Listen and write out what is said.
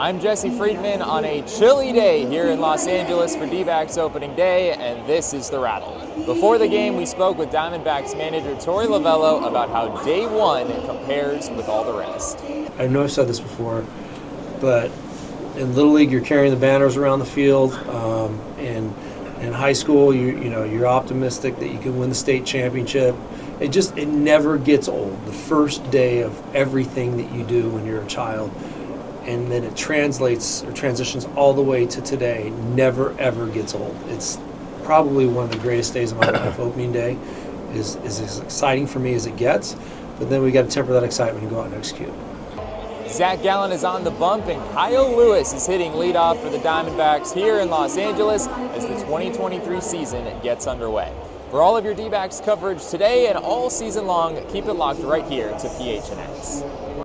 I'm Jesse Friedman on a chilly day here in Los Angeles for D-backs opening day, and this is The Rattle. Before the game, we spoke with Diamondbacks manager Torey Lovullo about how day one compares with all the rest. I know I've said this before, but in Little League you're carrying the banners around the field, and in high school you're optimistic that you can win the state championship. It never gets old. The first day of everything that you do when you're a child. And then it translates or transitions all the way to today. Never ever gets old. It's probably one of the greatest days of my life. Opening day is as exciting for me as it gets, but then we got to temper that excitement and go out and execute. Zach Gallen is on the bump, and Kyle Lewis is hitting leadoff for the Diamondbacks here in Los Angeles as the 2023 season gets underway. For all of your D-backs coverage today and all season long, keep it locked right here to PHNX.